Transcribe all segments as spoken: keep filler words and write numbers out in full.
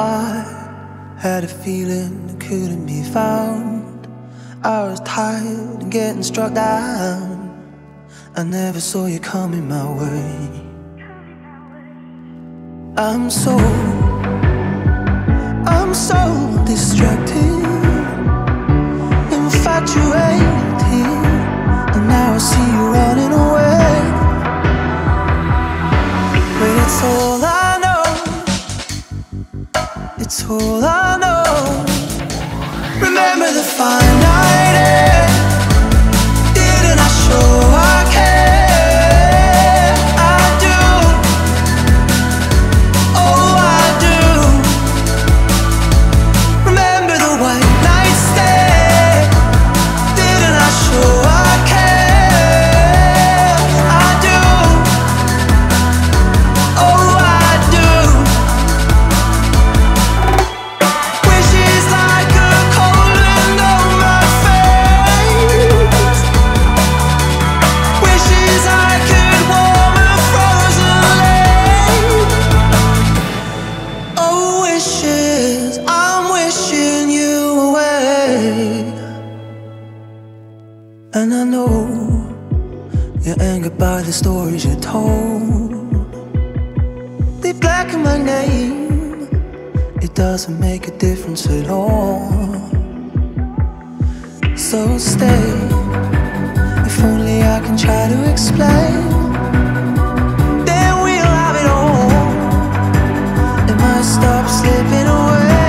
I had a feeling that couldn't be found. I was tired of getting struck down. I never saw you coming my way. I'm so, I'm so distracted, infatuated, and now I see you running away. But it's all I know, it's all I know. Remember the fine night air. Didn't I show I care? And I know you're angered by the stories you told. They blacken my name, it doesn't make a difference at all. So stay, if only I can try to explain, then we'll have it all. It might stop slipping away.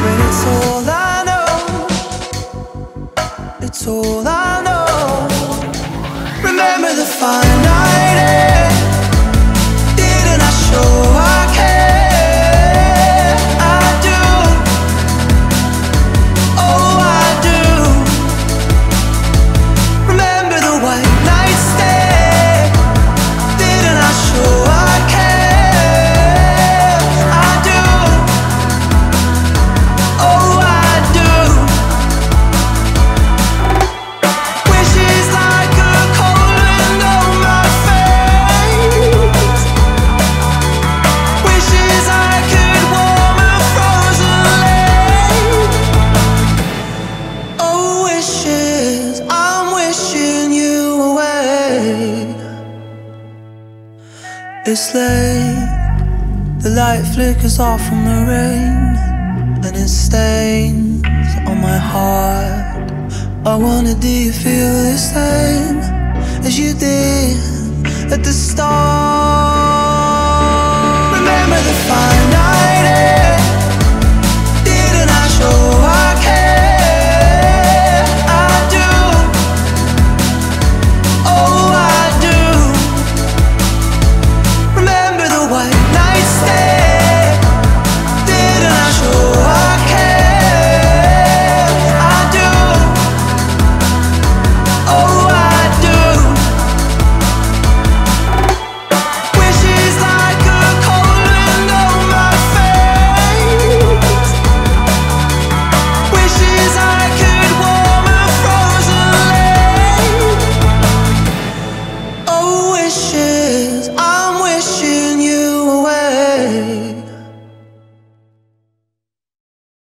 But it's all It's all I know. Remember the fine night air. Didn't I show I care? It's late, the light flickers off from the rain, and it stains on my heart. I wonder, do you feel the same as you did at the start?